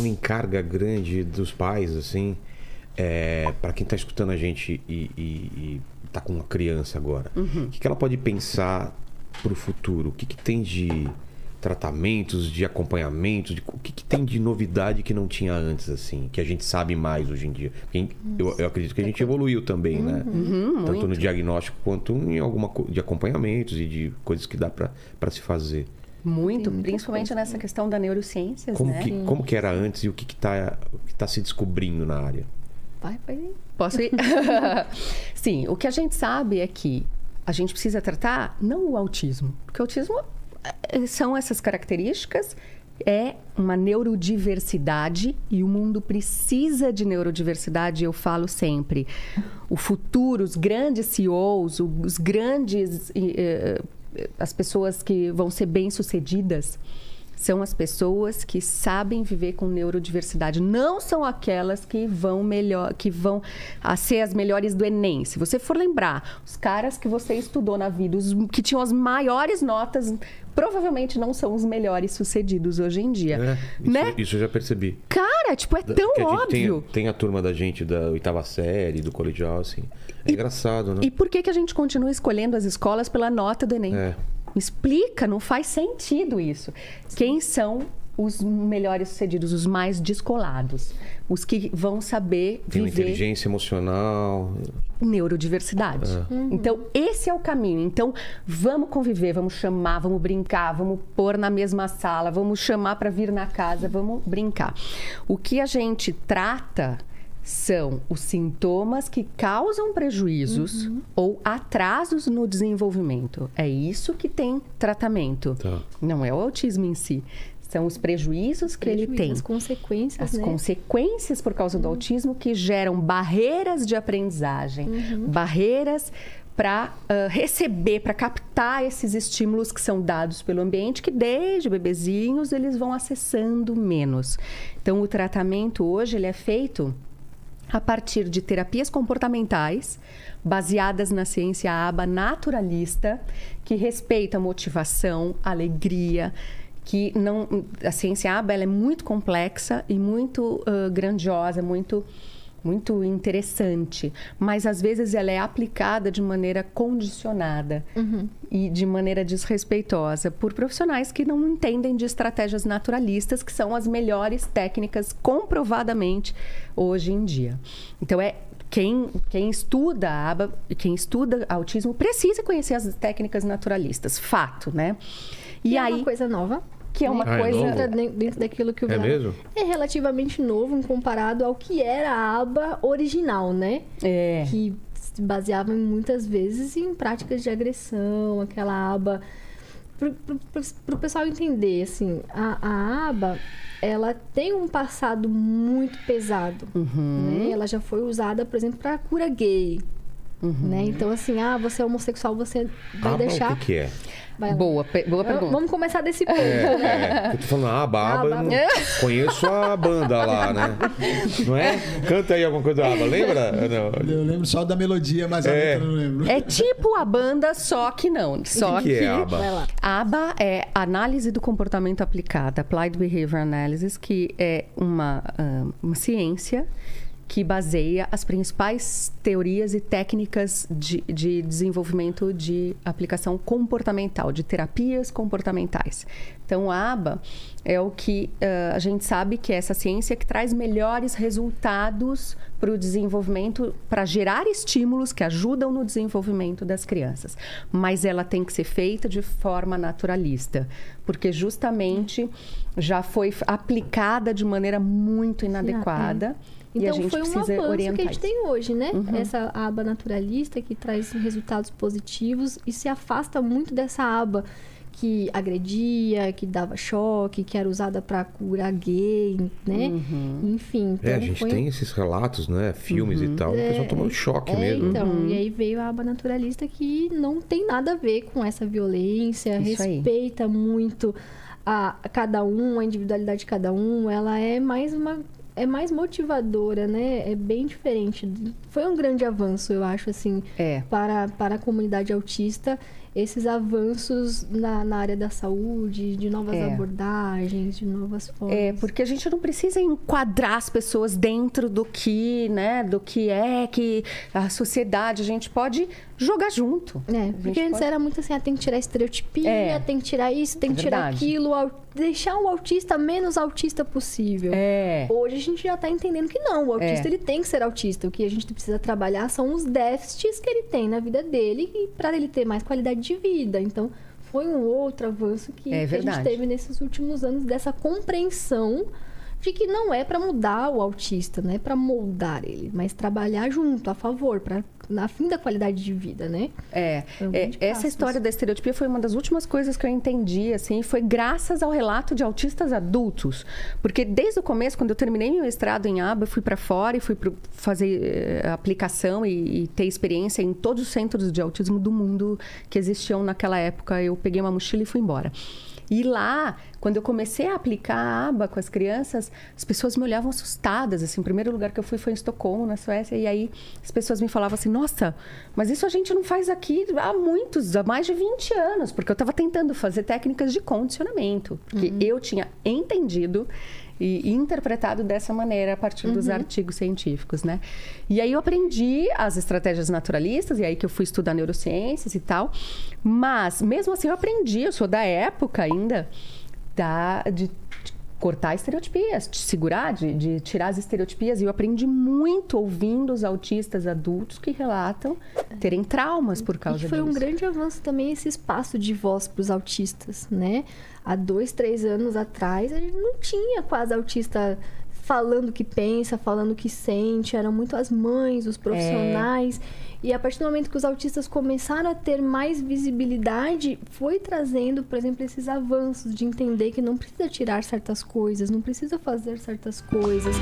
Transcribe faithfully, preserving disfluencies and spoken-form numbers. falando em carga grande dos pais, assim, é, para quem está escutando a gente e está com uma criança agora, uhum. o que, que ela pode pensar para o futuro? O que, que tem de tratamentos, de acompanhamento, de, o que, que tem de novidade que não tinha antes, assim, que a gente sabe mais hoje em dia? Eu, eu acredito que a gente evoluiu também, uhum, né? Uhum, tanto muito. No diagnóstico quanto em alguma coisa de acompanhamentos e de coisas que dá para se fazer. Muito, Sim, principalmente coisa. Nessa questão da neurociências, como né? Que, como que era antes e o que está que tá se descobrindo na área? Vai, vai. Posso ir? Sim, o que a gente sabe é que a gente precisa tratar não o autismo, porque o autismo são essas características, é uma neurodiversidade e o mundo precisa de neurodiversidade, eu falo sempre. O futuro, os grandes C E Os, os grandes... Eh, as pessoas que vão ser bem-sucedidas são as pessoas que sabem viver com neurodiversidade. Não são aquelas que vão, melhor, que vão a ser as melhores do Enem. Se você for lembrar, os caras que você estudou na vida, os que tinham as maiores notas, provavelmente não são os melhores sucedidos hoje em dia. É, isso, né? Isso eu já percebi. Cara, tipo, é tão a óbvio. Tem, tem a turma da gente da oitava série, do colegial, assim. É e, engraçado, né? E por que, que a gente continua escolhendo as escolas pela nota do Enem? É. Explica, não faz sentido isso. Quem são os melhores sucedidos, os mais descolados? Os que vão saber tem viver... inteligência emocional... neurodiversidade. É. Uhum. Então, esse é o caminho. Então, vamos conviver, vamos chamar, vamos brincar, vamos pôr na mesma sala, vamos chamar para vir na casa, vamos brincar. O que a gente trata... são os sintomas que causam prejuízos uhum. ou atrasos no desenvolvimento. É isso que tem tratamento. Tá. Não é o autismo em si. São os prejuízos que prejuízos, ele tem. As consequências, As né? consequências por causa uhum. do autismo que geram barreiras de aprendizagem. Uhum. Barreiras para uh, receber, para captar esses estímulos que são dados pelo ambiente, que desde bebezinhos eles vão acessando menos. Então, o tratamento hoje ele é feito... a partir de terapias comportamentais baseadas na ciência A B A naturalista, que respeita a motivação, a alegria, que não... A ciência A B A ela é muito complexa e muito uh, grandiosa, muito, muito interessante, mas às vezes ela é aplicada de maneira condicionada uhum. e de maneira desrespeitosa por profissionais que não entendem de estratégias naturalistas, que são as melhores técnicas comprovadamente hoje em dia. Então, é quem, quem estuda a aba, quem estuda autismo precisa conhecer as técnicas naturalistas, fato, né? E, e aí, é uma coisa nova. Que é uma ah, coisa é dentro daquilo que eu vi. É mesmo? É relativamente novo comparado ao que era a aba original, né? É. Que se baseava muitas vezes em práticas de agressão, aquela aba... Para o pessoal entender, assim, a, a aba, ela tem um passado muito pesado. Uhum. Né? Ela já foi usada, por exemplo, para cura gay. Uhum. Né? Então, assim, ah, você é homossexual, você vai ah, deixar... o que, que é? Boa, boa pergunta. Vamos começar desse ponto, é, né? É. Eu tô falando, ah, aba, ah, aba, aba. Conheço a banda lá, né? Não é? Canta aí alguma coisa da aba, lembra? Não. Eu lembro só da melodia, mas é. a letra eu não lembro. É tipo a banda, só que não. Só que, que, que é a aba? A aba é Análise do Comportamento Aplicada, Applied Behavior Analysis, que é uma, uma ciência que baseia as principais teorias e técnicas de, de desenvolvimento de aplicação comportamental, de terapias comportamentais. Então, a aba é o que uh, a gente sabe que é essa ciência que traz melhores resultados para o desenvolvimento, para gerar estímulos que ajudam no desenvolvimento das crianças. Mas ela tem que ser feita de forma naturalista, porque justamente já foi aplicada de maneira muito inadequada. Ah, é. Então, e a gente foi um avanço que a gente tem hoje, né? Uhum. Essa aba naturalista que traz resultados positivos e se afasta muito dessa aba que agredia, que dava choque, que era usada para curar gay, né? Uhum. Enfim. Então é, a gente foi... tem esses relatos, né? Filmes uhum. e tal, o pessoal é... tomando choque é, mesmo. Então, uhum. e aí veio a aba naturalista que não tem nada a ver com essa violência, Isso respeita aí. muito a cada um, a individualidade de cada um, ela é mais uma... é mais motivadora, né? É bem diferente. Foi um grande avanço, eu acho, assim, é. para, para a comunidade autista, esses avanços na, na área da saúde, de novas é. abordagens, de novas formas. É, porque a gente não precisa enquadrar as pessoas dentro do que, né, do que é que a sociedade, a gente pode jogar junto. É, porque antes pode... era muito assim, ah, tem que tirar estereotipia, é. tem que tirar isso, tem que Verdade. tirar aquilo, deixar o autista menos autista possível. É. Hoje a gente já está entendendo que não, o autista é. ele tem que ser autista. O que a gente precisa trabalhar são os déficits que ele tem na vida dele e para ele ter mais qualidade de vida. Então, foi um outro avanço que, é que a gente teve nesses últimos anos, dessa compreensão de que não é para mudar o autista, não é para moldar ele, mas trabalhar junto, a favor, para a fim da qualidade de vida, né? É, um é essa história da estereotipia foi uma das últimas coisas que eu entendi, assim, foi graças ao relato de autistas adultos, porque desde o começo, quando eu terminei meu mestrado em A B A, fui para fora e fui pro, fazer uh, aplicação e, e ter experiência em todos os centros de autismo do mundo que existiam naquela época. Eu peguei uma mochila e fui embora. E lá, quando eu comecei a aplicar a aba com as crianças, as pessoas me olhavam assustadas, assim. O primeiro lugar que eu fui foi em Estocolmo, na Suécia, e aí as pessoas me falavam assim, nossa, mas isso a gente não faz aqui há muitos, há mais de vinte anos, porque eu estava tentando fazer técnicas de condicionamento, porque uhum. eu tinha entendido e interpretado dessa maneira a partir uhum. dos artigos científicos, né? E aí eu aprendi as estratégias naturalistas, e aí que eu fui estudar neurociências e tal, mas mesmo assim eu aprendi, eu sou da época ainda da, de, de cortar estereotipias, de segurar, de, de tirar as estereotipias, e eu aprendi muito ouvindo os autistas adultos que relatam terem traumas por causa disso. E foi disso. um grande avanço também esse espaço de voz para os autistas, né? Há dois, três anos atrás, a gente não tinha quase autista falando o que pensa, falando o que sente. Eram muito as mães, os profissionais. É. E a partir do momento que os autistas começaram a ter mais visibilidade, foi trazendo, por exemplo, esses avanços de entender que não precisa tirar certas coisas, não precisa fazer certas coisas.